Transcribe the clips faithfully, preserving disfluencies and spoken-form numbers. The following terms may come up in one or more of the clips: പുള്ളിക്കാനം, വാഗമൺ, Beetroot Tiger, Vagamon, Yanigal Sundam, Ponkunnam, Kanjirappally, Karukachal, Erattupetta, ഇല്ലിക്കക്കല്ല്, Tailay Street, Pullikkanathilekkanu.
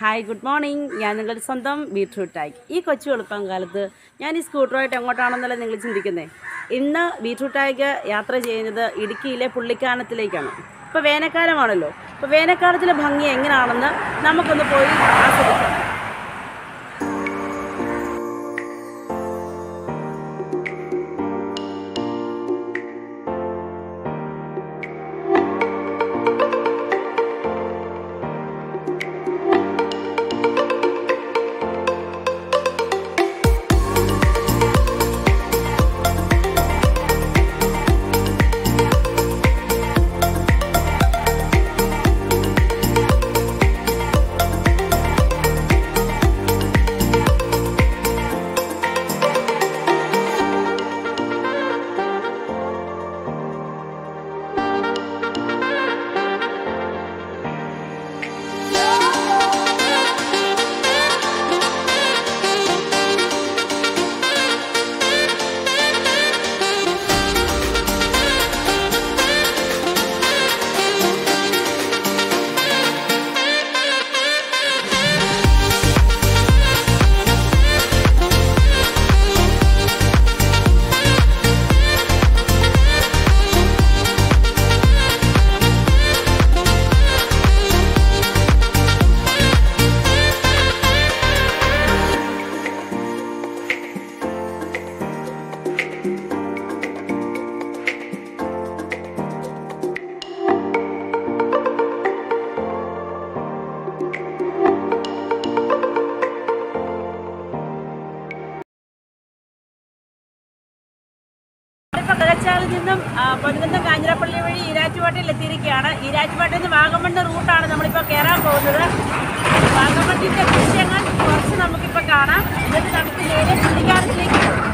Hi, good morning. Yanigal Sundam, Beetroot Tiger. This is the Pangalad. Yan is good, right? I'm going to English in the Kene. In the Beetroot Tiger, Yatra Jane, the Idikile, Pullikkanathilekkanu. Pavana Karamanalo. Pavana Karatil of Hangi Engin Aranda, Namakon the Poet. Irachuatiliriana, Irachwat in the Vagaman, the root on the Muripakara, Vagaman is the Christian person of Mukipakana, the Napitan.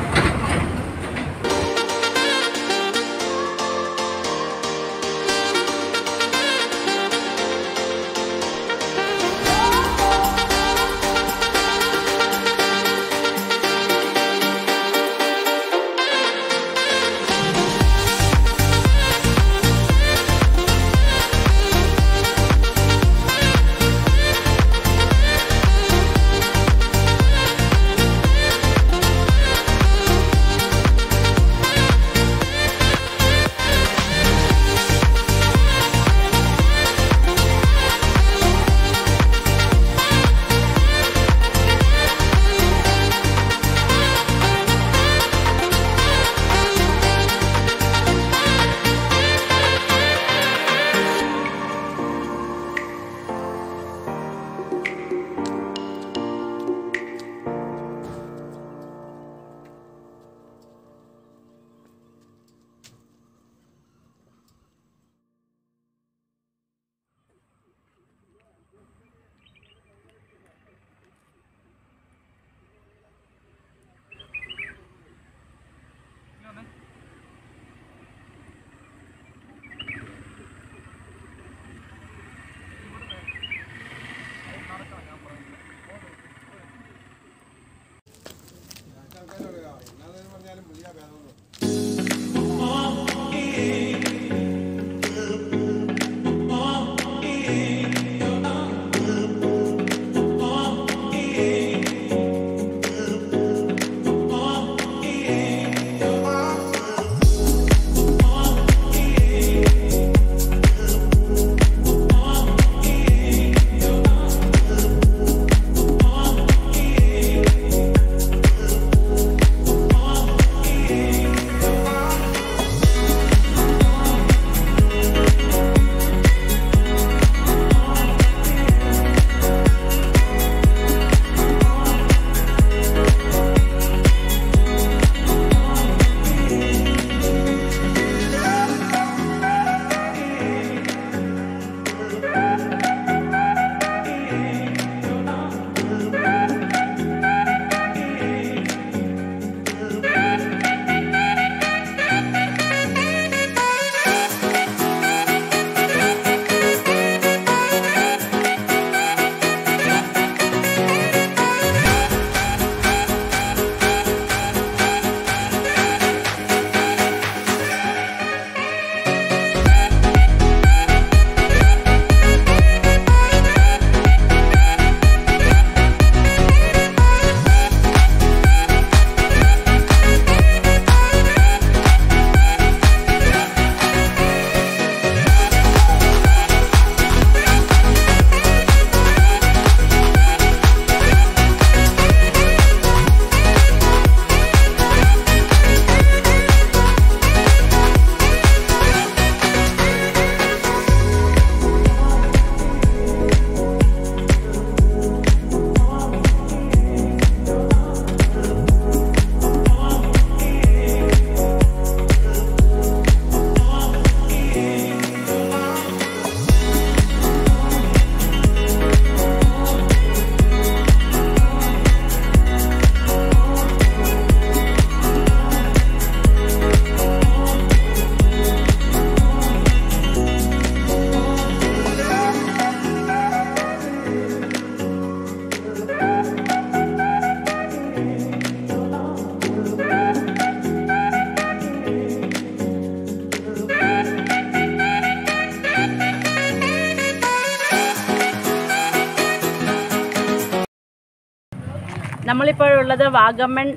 നമ്മളിപ്പോൾ ഉള്ളത് വാഗമൺ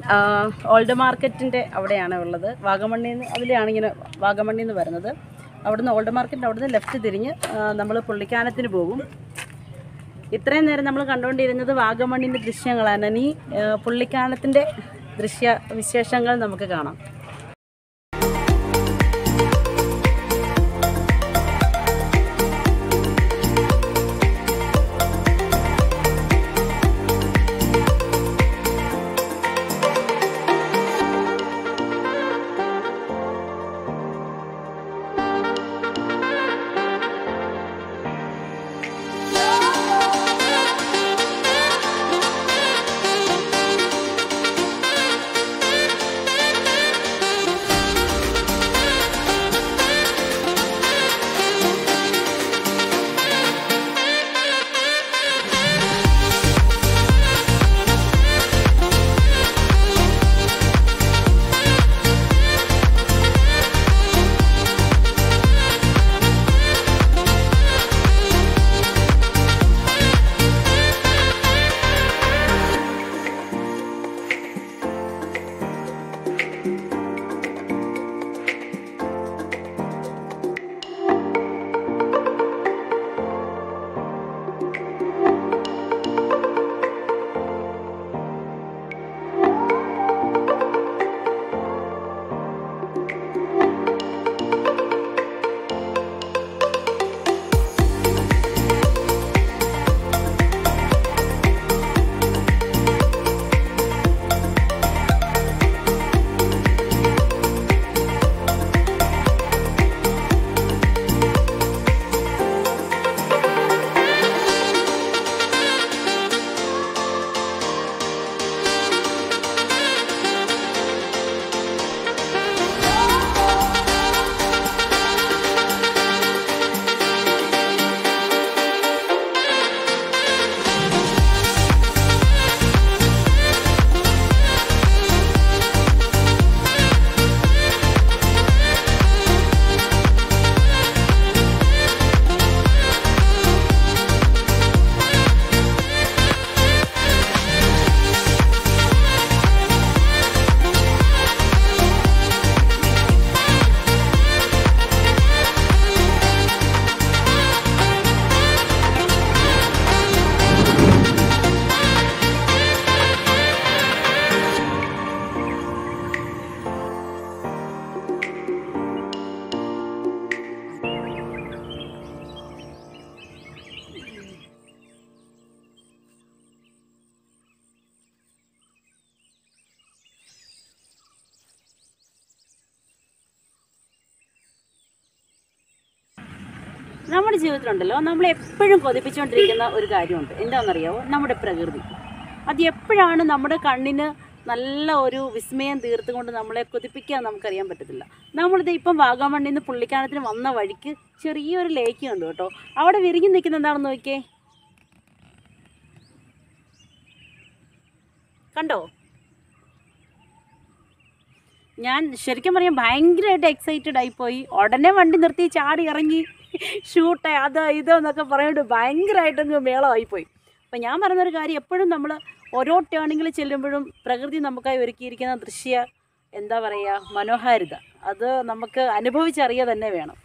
old മാർക്കറ്റിൻ്റെ അവിടെയാണ് ഉള്ളത്. വാഗമണ്ണിൽ നിന്ന് അതിലാണ് ഇങ്ങനെ വാഗമണ്ണിൽ നിന്ന് വരുന്നത്. അവിടുന്ന് ഓൾഡ് മാർക്കറ്റിൻ്റെ അവിടുന്ന് ലെഫ്റ്റ് തിരിഞ്ഞ് നമ്മൾ പുള്ളിക്കാനത്തിന് പോകും. ഇത്രയും നേരം നമ്മൾ കണ്ടുകൊണ്ടിരുന്നത് വാഗമണ്ണിൻ്റെ ദൃശ്യങ്ങളാണ്. ഇനി പുള്ളിക്കാനത്തിൻ്റെ ദൃശ്യ വിശേഷങ്ങൾ നമുക്ക് കാണാം. നമ്മുടെ ജീവിതത്തിലുണ്ടല്ലോ നമ്മൾ എപ്പോഴും കൊതിപ്പിച്ചുകൊണ്ടിരിക്കുന്ന ഒരു കാര്യമുണ്ട്. എന്താണെന്നറിയാമോ? നമ്മുടെ പ്രകൃതി. അത് എപ്പോഴാണ് നമ്മുടെ കണ്ണിന് നല്ല ഒരു വിസ്മയം തീർത്തുകൊണ്ട് നമ്മളെ കൊതിപ്പിക്കാൻ നമുക്കറിയാൻ പറ്റത്തില്ല. നമ്മളിത് ഇപ്പം വാഗമണ്ണിൽ നിന്ന് പുള്ളിക്കാനത്തിന് വന്ന വഴിക്ക് ചെറിയൊരു ലേക്ക് ഉണ്ട് കേട്ടോ. അവിടെ വിരിഞ്ഞു നിൽക്കുന്ന എന്താണെന്ന് നോക്കിയേ, കണ്ടോ? ഞാൻ ശരിക്കും പറയാം ഭയങ്കരമായിട്ട് എക്സൈറ്റഡ് ആയിപ്പോയി. ഉടനെ വണ്ടി നിർത്തി ചാടി ഇറങ്ങി ഷൂട്ട് അത് ഇതോ എന്നൊക്കെ പറയുന്നുണ്ട്. ഭയങ്കരമായിട്ടൊന്ന് മേളമായിപ്പോയി. അപ്പം ഞാൻ പറയുന്നൊരു കാര്യം, എപ്പോഴും നമ്മൾ ഓരോ ടേണിങ്ങിൽ ചെല്ലുമ്പോഴും പ്രകൃതി നമുക്കായി ഒരുക്കിയിരിക്കുന്ന ദൃശ്യ എന്താ പറയുക മനോഹാരിത, അത് നമുക്ക് അനുഭവിച്ചറിയുക തന്നെ വേണം.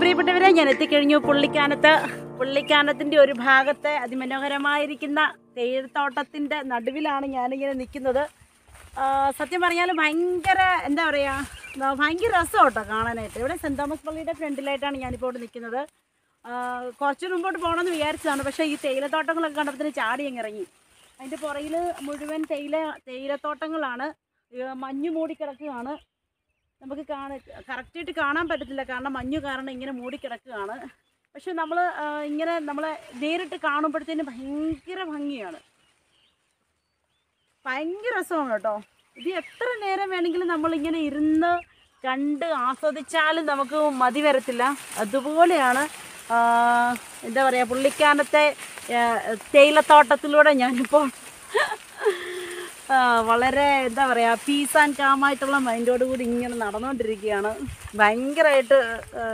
പ്രിയപ്പെട്ടവരെ, ഞാൻ എത്തിക്കഴിഞ്ഞു പുള്ളിക്കാനത്ത്. പുള്ളിക്കാനത്തിൻ്റെ ഒരു ഭാഗത്തെ അതിമനോഹരമായിരിക്കുന്ന തേയിലത്തോട്ടത്തിൻ്റെ നടുവിലാണ് ഞാനിങ്ങനെ നിൽക്കുന്നത്. സത്യം പറഞ്ഞാൽ ഭയങ്കര എന്താ പറയുക ഭയങ്കര രസം കേട്ടോ കാണാനായിട്ട്. ഇവിടെ സെൻറ് തോമസ് പള്ളിയുടെ ഫ്രണ്ടിലായിട്ടാണ് ഞാനിപ്പോൾ ഇവിടെ നിൽക്കുന്നത്. കുറച്ച് മുമ്പോട്ട് പോകണമെന്ന് വിചാരിച്ചതാണ്, പക്ഷേ ഈ തേയിലത്തോട്ടങ്ങളൊക്കെ കണ്ടപ്പോൾ ചാടി അങ്ങ് ഇറങ്ങി. അതിൻ്റെ പുറകിൽ മുഴുവൻ തേയില തേയിലത്തോട്ടങ്ങളാണ്, മഞ്ഞ് മൂടിക്കിടക്കുകയാണ്. നമുക്ക് കാണാൻ കറക്റ്റായിട്ട് കാണാൻ പറ്റത്തില്ല, കാരണം മഞ്ഞ് കാരണം ഇങ്ങനെ മൂടിക്കിടക്കുകയാണ്. പക്ഷെ നമ്മൾ ഇങ്ങനെ നമ്മൾ നേരിട്ട് കാണുമ്പോഴത്തേന് ഭയങ്കര ഭംഗിയാണ്, ഭയങ്കര രസമാണ് കേട്ടോ. ഇത് എത്ര നേരം വേണമെങ്കിലും നമ്മളിങ്ങനെ ഇരുന്ന് കണ്ട് ആസ്വദിച്ചാലും നമുക്ക് മതി വരത്തില്ല. അതുപോലെയാണ് എന്താ പറയുക, പുള്ളിക്കാനത്തെ തേയിലത്തോട്ടത്തിലൂടെ ഞാനിപ്പോൾ വളരെ എന്താ പറയുക പീസ് ആൻഡ് കാമായിട്ടുള്ള മൈൻഡോട് കൂടി ഇങ്ങനെ നടന്നുകൊണ്ടിരിക്കുകയാണ്. ഭയങ്കരമായിട്ട്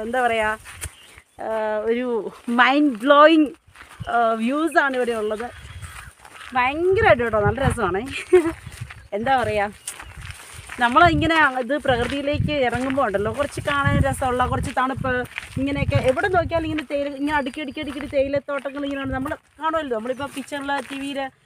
എന്താ പറയുക ഒരു മൈൻഡ് ബ്ലോയിങ് വ്യൂസാണ് ഇവിടെ ഉള്ളത്, ഭയങ്കരമായിട്ട് കേട്ടോ, നല്ല രസമാണ്. എന്താ പറയുക, നമ്മൾ ഇങ്ങനെ ഇത് പ്രകൃതിയിലേക്ക് ഇറങ്ങുമ്പോൾ ഉണ്ടല്ലോ കുറച്ച് കാണാൻ രസമുള്ള കുറച്ച് തണുപ്പ് ഇങ്ങനെയൊക്കെ എവിടെ നോക്കിയാലും ഇങ്ങനെ തേയില ഇങ്ങനെ അടുക്കി അടുക്കി അടുക്കി തേയിലത്തോട്ടങ്ങൾ ഇങ്ങനെയാണ് നമ്മൾ കാണുമല്ലോ. നമ്മളിപ്പോൾ പിക്ചറിൽ ടി വിയിൽ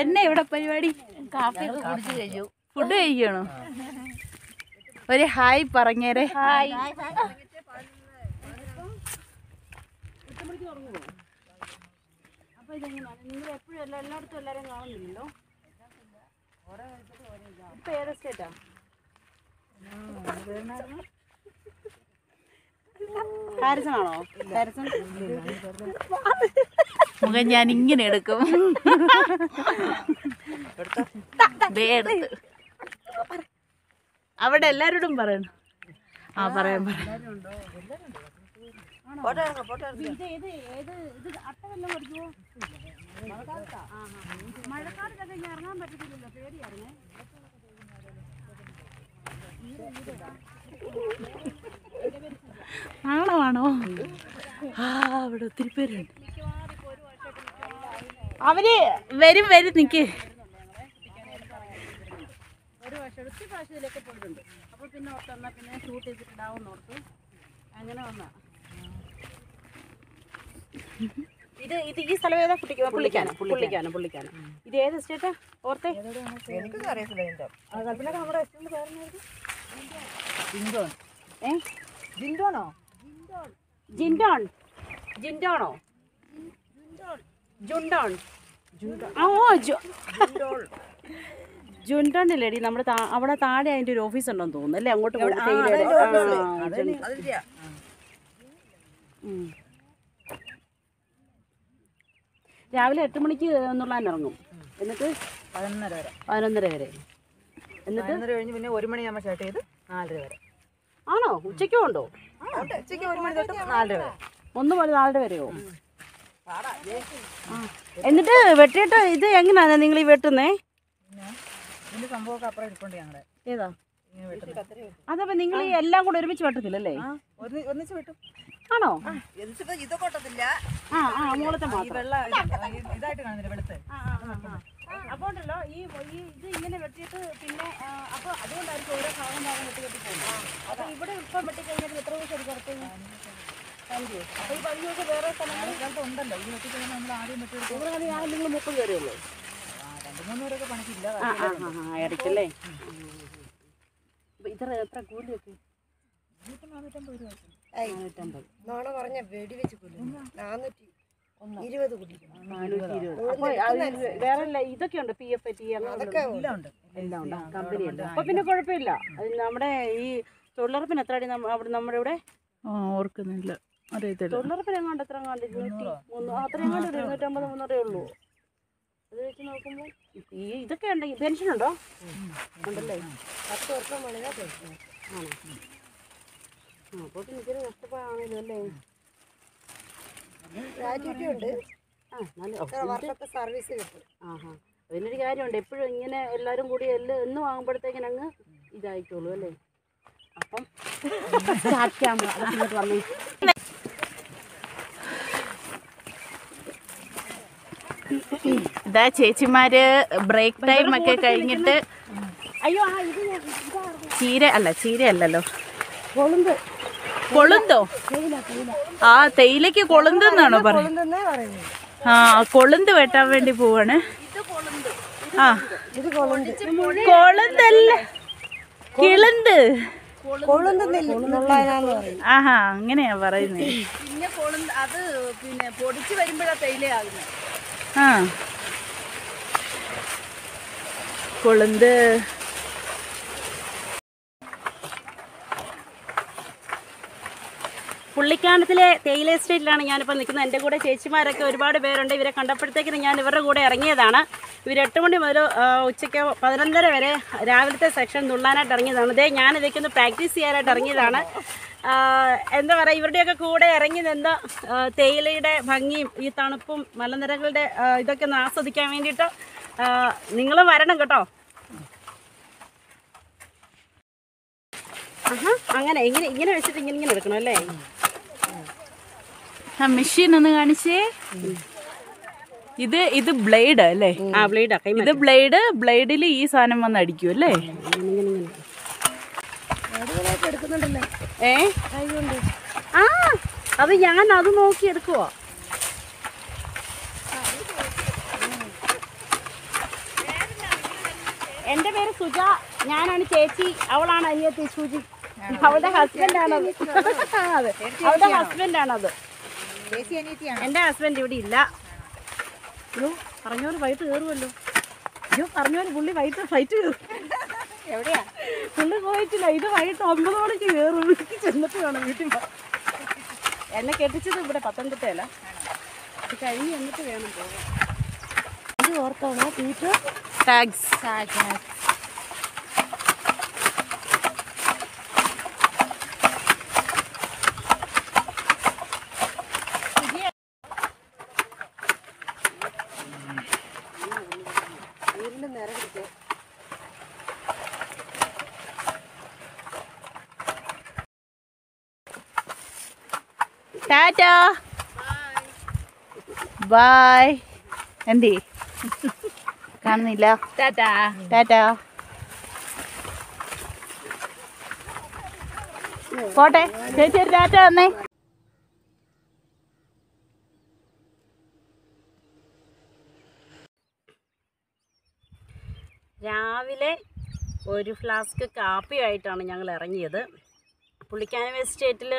എന്നെ ഇവിടെ പരിപാടി കാപ്പി കുടിച്ചു കഴിച്ചു, ഫുഡ് കഴിക്കണോ? ഒരു ഹായ് പറഞ്ഞേരെ. ഹായ്. എപ്പോഴും എല്ലായിടത്തും എല്ലാവരും കാണുന്നില്ലല്ലോ, ഇപ്പൊ ഏത് സ്റ്റേറ്റാ? മുഖം ഞാൻ ഇങ്ങനെ എടുക്കും. അവിടെ എല്ലാരോടും പറയണം. ആ പറയാൻ പറയാം. മഴക്കാലത്തൊക്കെ ഇറങ്ങാൻ പറ്റത്തില്ലല്ലോ, പേടിയായിരുന്നേ. ആണോ ആണോ ആ അവിടെ ഒത്തിരി പേരുണ്ട്. അവര് വരും വരും നിക്ക്. ഒരു വർഷം ഒത്തിരി പ്രാവശ്യം ഇതിലൊക്കെ പോയിട്ടുണ്ട്. അപ്പൊ പിന്നെ ഓർത്ത് വന്നാൽ പിന്നെ ഷൂട്ട് ചെയ്തിട്ടുണ്ടാവും ഓർത്ത് അങ്ങനെ വന്നാ. ഇത് ഇത് ഈ സ്ഥലം ഏതാ? പുള്ളിക്കാന. പുള്ളിക്കാന പുള്ളിക്കാന ഇത് ഏത് സ്റ്റേറ്റാ ഓർത്തേ? ജിൻഡോണോ? ജിൻഡോൺ ജിൻഡോണോ? ജുണ്ടോൺ. ഓ ജുണ്ടോണില്ലേടി നമ്മുടെ അവിടെ താഴെ അതിൻ്റെ ഒരു ഓഫീസ് ഉണ്ടെന്ന് തോന്നുന്നു അല്ലേ? അങ്ങോട്ട് പോയിട്ട് രാവിലെ എട്ട് മണിക്ക് എന്നുള്ളതിന് ഇറങ്ങും, എന്നിട്ട് പതിനൊന്നര വരെ പതിനൊന്നര വരെ എന്നിട്ട് കഴിഞ്ഞ് പിന്നെ ഒരു മണി നമ്മൾ സ്റ്റാർട്ട് ചെയ്ത് നാലര വരെ. ആണോ? ഉച്ചയ്ക്കും ഉണ്ടോ? ഉച്ചയ്ക്ക് ഒരു മണി തൊട്ട് നാലര വരെ, ഒന്ന് മണി നാലര വരെയോ? എന്നിട്ട് വെട്ടിയിട്ട് ഇത് എങ്ങനെയാണ് നിങ്ങൾ ഈ വെട്ടുന്നേ? അതപ്പോ നിങ്ങൾ എല്ലാം കൂടെ ഒരുമിച്ച് വെട്ടത്തില്ലല്ലേ? ഒന്നിച്ച് വെട്ടും. Ano? This is the Yutokotilla. Ah, I'm all at the mother. Is that another better? About a law, you university to Pinna, I don't like to go to the phone. You put it for particular approach or something. Thank you. If I use the various and I don't know the material. But there are good. I don't know. No, no, I'm very difficult. I'm not. You do the good. There are either kind of P F T and other company. Open a corpilla. Number solar pin a thread in our number of day. Oh, or can it? Or is it? Solar pin on the trunk on the duty. One other hundred in the temple of the railroad. The candy pension under the lake. That's what from another. No, but you get a on the lane. Gratitude is a service. When you guide on deputy in a lot of goody, no amber taken anger, is I told you. Start camera. That's it. Break time. I can't get it. I Colando. Ah, Tailay ke Colando na no par. Ah, Colando beta vendi povan hai. Ah, Colando. Colando. Colando. Colando nil. Nalla Aha, angene avarai ne. Inne Colando adu pinne podichu varumbada Tailay aagum. Ah. Colando. Pullikkanathilekkanu, Tailay Street, I am going to go to the Tailay Street. I am going to go to the Tailay Street. I am going to go to the Tailay Street. I am going to practice here. I am going to go to the Tailay Street. I am going to go to the Tailay Street. I am going to I'm going to sit in the lane. A machine on the Anishi? Either blade, a blade, a blade, blade is an amadicule. Eh? Ah, other young and other more kid. End of a suja, Nan and Katie, Avalana here to Suji. How the husband another? How the husband another? And the husband you did laugh. You are not white. You are not fully white to fight you. Fully white to either white or not. And the catches would have patterned the teller. The carrying and the piano. You are covered, Peter? Tags. Tags. Tata. Bye. Bye. Andy. Kanila. Tata. Tata. What? Did you tata me? Javile, ഒരു flask കാപ്പി ആയിട്ടാണ് ഞങ്ങൾ ഇറങ്ങിയത്. പുള്ളിക്കാനം എസ്റ്റേറ്റിൽ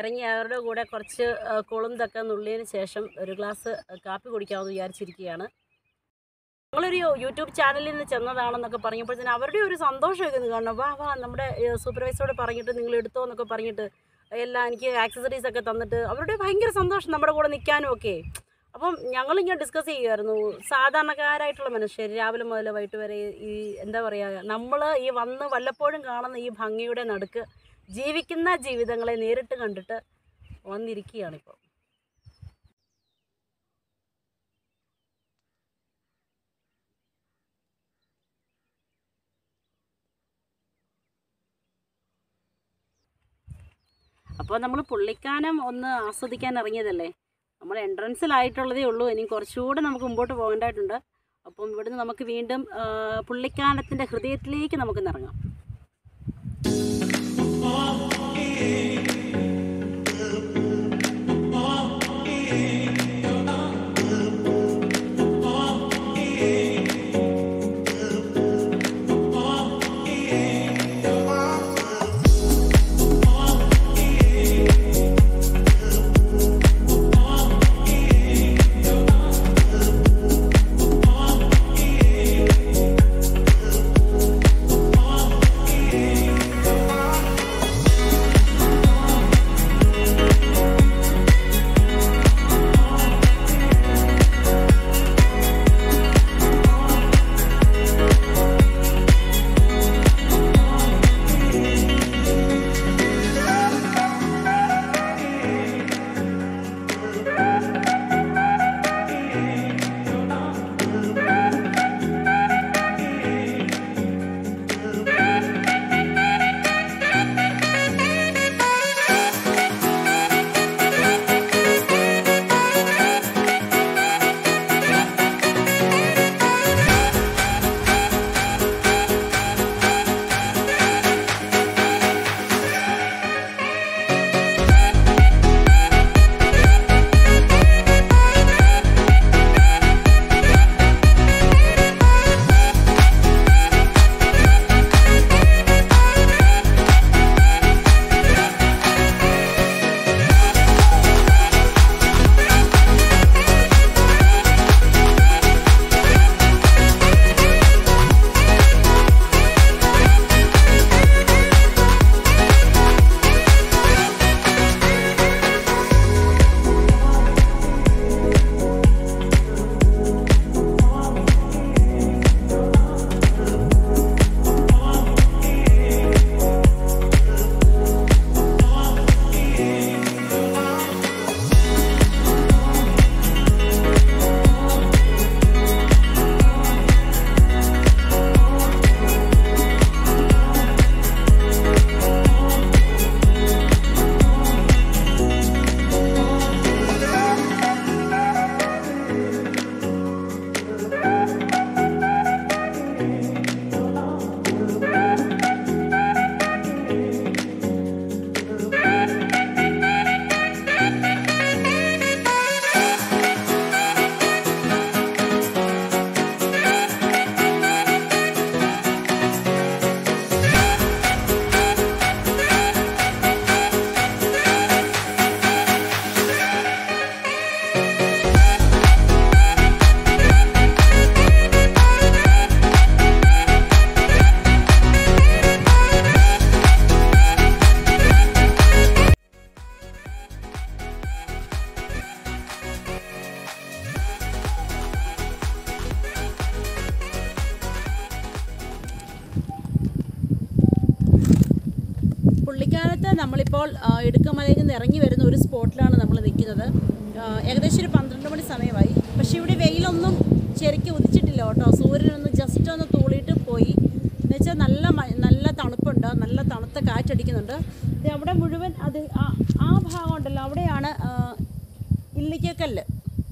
ഇറങ്ങി അവരുടെ കൂടെ കുറച്ച് കൊളുന്തക്ക നുള്ളിയതിനു ശേഷം ഒരു ഗ്ലാസ് കാപ്പി കുടിക്കാമെന്ന് വിചാരിച്ചിരിക്കുകയാണ്. ഞങ്ങൾ ഒരു യൂട്യൂബ് ചാനലിൽ നിന്ന് ചെന്നതാണെന്നൊക്കെ പറഞ്ഞപ്പോൾ തന്നെ അവരുടെ ഒരു സന്തോഷമൊക്കെ കാണണം. വാ വാ നമ്മുടെ സൂപ്പർവൈസറോട് പറഞ്ഞിട്ട് നിങ്ങൾ എടുത്തോ എന്നൊക്കെ പറഞ്ഞിട്ട് എല്ലാം എനിക്ക് ആക്സസറീസ് ഒക്കെ തന്നിട്ട് അവരുടെ ഭയങ്കര സന്തോഷം നമ്മുടെ കൂടെ നിൽക്കാനും ഒക്കെ. അപ്പം ഞങ്ങൾ ഇങ്ങനെ ഡിസ്കസ് ചെയ്യുകയായിരുന്നു സാധാരണക്കാരായിട്ടുള്ള മനുഷ്യർ രാവിലെ മുതൽ വൈകിട്ട് വരെ ഈ എന്താ പറയുക നമ്മൾ ഈ വന്ന് വല്ലപ്പോഴും കാണുന്ന ഈ ഭംഗിയുടെ നടുക്ക് ജീവിക്കുന്ന ജീവിതങ്ങളെ നേരിട്ട് കണ്ടിട്ട് വന്നിരിക്കുകയാണ് ഇപ്പോൾ. അപ്പോൾ നമ്മൾ പുള്ളിക്കാനം ഒന്ന് ആസ്വദിക്കാൻ ഇറങ്ങിയതല്ലേ, നമ്മൾ എൻട്രൻസിലായിട്ടുള്ളതേ ഉള്ളൂ, ഇനി കുറച്ചുകൂടെ നമുക്ക് മുമ്പോട്ട് പോകേണ്ടതായിട്ടുണ്ട്. അപ്പം ഇവിടുന്ന് നമുക്ക് വീണ്ടും പുള്ളിക്കാനത്തിൻ്റെ ഹൃദയത്തിലേക്ക് നമുക്ക് ഇറങ്ങാം. നമ്മളിപ്പോൾ ഇടുക്കമലയിൽ നിന്ന് ഇറങ്ങി വരുന്ന ഒരു സ്പോട്ടിലാണ് നമ്മൾ നിൽക്കുന്നത്. ഏകദേശം ഒരു പന്ത്രണ്ട് മണി സമയമായി. പക്ഷേ ഇവിടെ വെയിലൊന്നും ശരിക്കും ഉദിച്ചിട്ടില്ല കേട്ടോ. സൂര്യനൊന്ന് ജസ്റ്റ് ഒന്ന് തൂളിയിട്ട് പോയി. എന്നുവെച്ചാൽ നല്ല നല്ല തണുപ്പുണ്ട്, നല്ല തണുത്ത കാറ്റടിക്കുന്നുണ്ട്. ഇത് അവിടെ മുഴുവൻ അത് ആ ഭാഗം ഉണ്ടല്ലോ, അവിടെയാണ് ഇല്ലിക്കക്കല്ല്.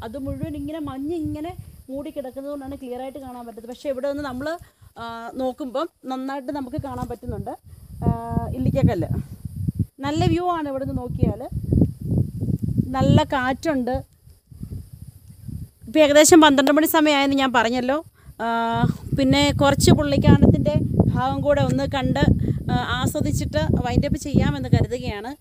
അത് മുഴുവൻ ഇങ്ങനെ മഞ്ഞ് ഇങ്ങനെ മൂടിക്കിടക്കുന്നത് കൊണ്ടാണ് ക്ലിയർ ആയിട്ട് കാണാൻ പറ്റുന്നത്. പക്ഷേ ഇവിടെ നിന്ന് നമ്മൾ നോക്കുമ്പം നന്നായിട്ട് നമുക്ക് കാണാൻ പറ്റുന്നുണ്ട് ഇല്ലിക്കക്കല്ല്. നല്ല വ്യൂ ആണ് ഇവിടെ നിന്ന് നോക്കിയാൽ. നല്ല കാറ്റുണ്ട്. ഇപ്പോൾ ഏകദേശം പന്ത്രണ്ട് മണി സമയമായെന്ന് ഞാൻ പറഞ്ഞല്ലോ. പിന്നെ കുറച്ച് പുള്ളിക്കാനത്തിൻ്റെ ഭാഗം കൂടെ ഒന്ന് കണ്ട് ആസ്വദിച്ചിട്ട് വൈൻഡപ്പ് ചെയ്യാമെന്ന് കരുതുകയാണ്.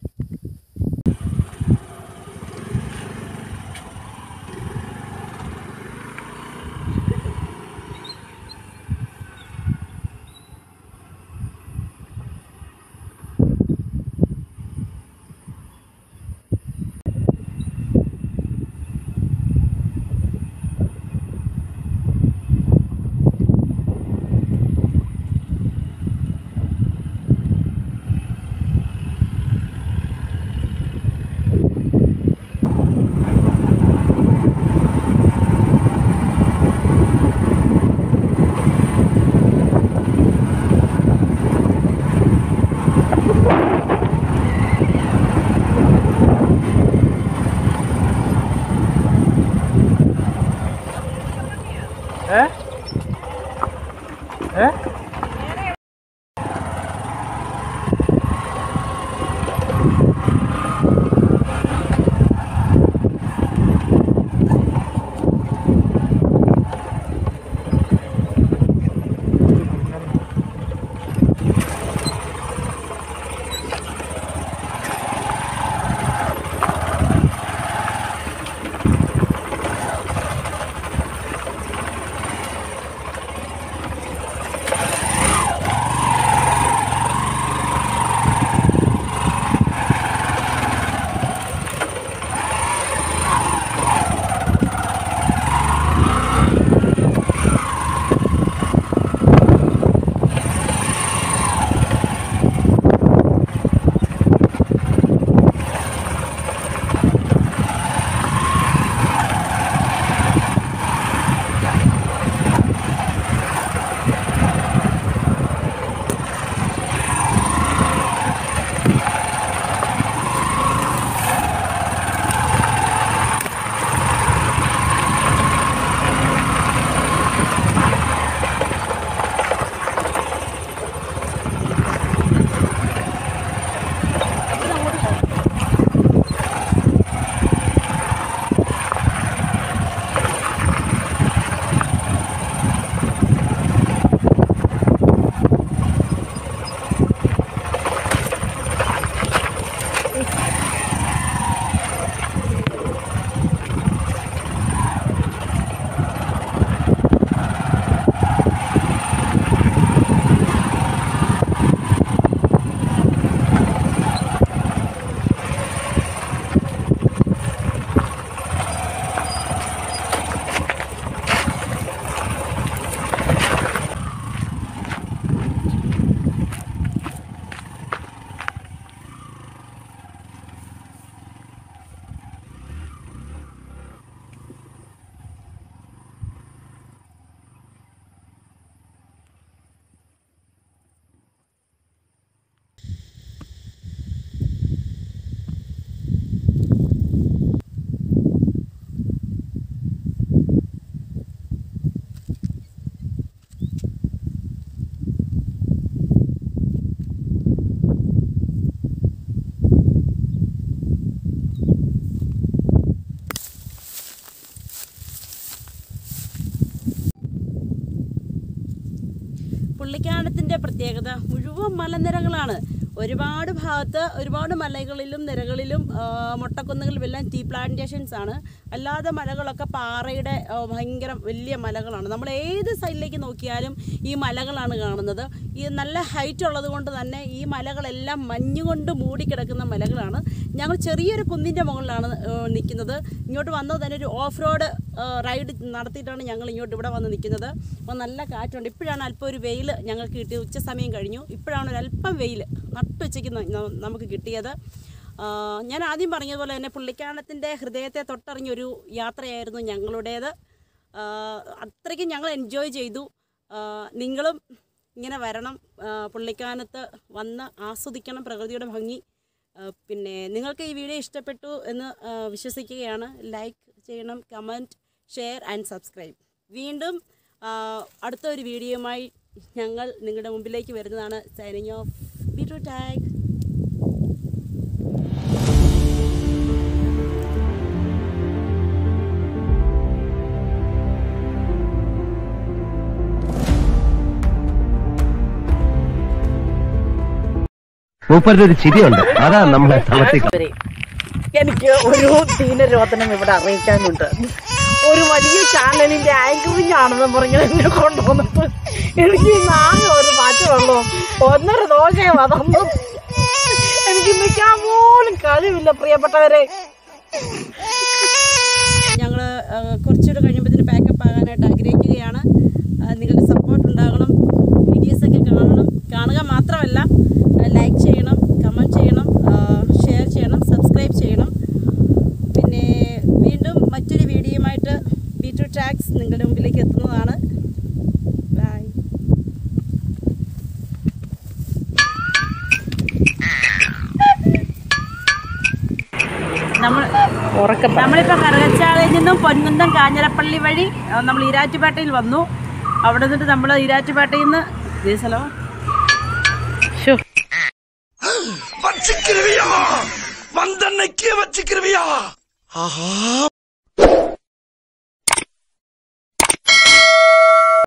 പ്രത്യേകത മുഴുവൻ മലനിരകളാണ്. ഒരുപാട് ഭാഗത്ത് ഒരുപാട് മലകളിലും നിരകളിലും മൊട്ടക്കുന്നുകളിലെല്ലാം ടീ പ്ലാന്റേഷൻസ് ആണ്. അല്ലാതെ മലകളൊക്കെ പാറയുടെ ഭയങ്കര വലിയ മലകളാണ്. നമ്മൾ ഏത് സൈഡിലേക്ക് നോക്കിയാലും ഈ മലകളാണ് കാണുന്നത്. ഈ നല്ല ഹൈറ്റ് ഉള്ളത് കൊണ്ട് തന്നെ ഈ മലകളെല്ലാം മഞ്ഞുകൊണ്ട് മൂടിക്കിടക്കുന്ന മലകളാണ്. ഞങ്ങൾ ചെറിയൊരു കുന്നിൻ്റെ മുകളിലാണ് നിൽക്കുന്നത്. ഇങ്ങോട്ട് വന്നത് തന്നെ ഒരു ഓഫ് റോഡ് റൈഡ് നടത്തിയിട്ടാണ് ഞങ്ങൾ ഇങ്ങോട്ട് ഇവിടെ വന്ന് നിൽക്കുന്നത്. അപ്പോൾ നല്ല കാറ്റുണ്ട്. ഇപ്പോഴാണ് അല്പം ഒരു വെയിൽ ഞങ്ങൾക്ക് കിട്ടിയ ഉച്ച സമയം കഴിഞ്ഞു. ഇപ്പോഴാണ് ഒരു അല്പം വെയിൽ നട്ടുച്ചയ്ക്ക് നമുക്ക് കിട്ടിയത്. ഞാൻ ആദ്യം പറഞ്ഞതുപോലെ തന്നെ പുള്ളിക്കാനത്തിൻ്റെ ഹൃദയത്തെ തൊട്ടറിഞ്ഞൊരു യാത്രയായിരുന്നു ഞങ്ങളുടേത്. അത്രയ്ക്ക് ഞങ്ങൾ എൻജോയ് ചെയ്തു. നിങ്ങളും ഇങ്ങനെ വരണം, പുള്ളിക്കാനത്ത് വന്ന് ആസ്വദിക്കണം പ്രകൃതിയുടെ ഭംഗി. പിന്നെ നിങ്ങൾക്ക് ഈ വീഡിയോ ഇഷ്ടപ്പെട്ടു എന്ന് വിശ്വസിക്കുകയാണ്. ലൈക്ക് ചെയ്യണം, കമൻറ്റ്, ഷെയർ ആൻഡ് സബ്സ്ക്രൈബ്. വീണ്ടും അടുത്തൊരു വീഡിയോയുമായി ഞങ്ങൾ നിങ്ങളുടെ മുമ്പിലേക്ക് വരുന്നതാണ്. Signing off, Beetroot Tiger. മൂപ്പരുടെ ചിരിയുണ്ട്, അതാ നമ്മളെ സമയത്ത്. എനിക്ക് ഒരു തീനരോധനം ഇവിടെ അറിയിക്കാനുണ്ട്. ഒരു വലിയ ചാനലിന്റെ ആങ്കറിംഗ് ആണെന്ന് പറഞ്ഞ് എന്നെ കൊണ്ടുവന്നപ്പോൾ എനിക്ക് നാളെ ഒരു മാറ്റമുള്ളൂ. ഒന്നര ദോശയും അതൊന്നും എനിക്ക് നിൽക്കാൻ പോലും കഴിവില്ല. പ്രിയപ്പെട്ടവരെ, ഞങ്ങൾ കുറച്ചുകൂടെ കഴിയുമ്പോഴത്തേന് പാക്കപ്പ് ആകാനായിട്ട് ആഗ്രഹിക്കുകയാണ്. നിങ്ങളുടെ സപ്പോർട്ട് ഉണ്ടാകണം. വീഡിയോസൊക്കെ കാണണം. കാണുക മാത്രമല്ല, ലൈക്ക് ചെയ്യണം, കമൻറ്റ് ചെയ്യണം, ഷെയർ ചെയ്യണം, സബ്സ്ക്രൈബ് ചെയ്യണം. പിന്നെ വീണ്ടും മറ്റൊരു വീഡിയോയുമായിട്ട് Beetroot Tiger നിങ്ങളുടെ മുമ്പിലേക്ക് എത്തുന്നതാണ്. ബൈ. നമ്മൾ നമ്മളിപ്പോൾ കരകച്ചാളിൽ നിന്നും പൊൻകുന്തം കാഞ്ഞിരപ്പള്ളി വഴി നമ്മൾ ഈരാറ്റുപേട്ടയിൽ വന്നു. അവിടെ നിന്നിട്ട് നമ്മൾ ഈരാറ്റുപേട്ടയിൽ നിന്ന് ദേശലോ வச்சிக்கிறவியா வந்தன்னைக்கே வச்சிக்கிறவியா ஆஹா.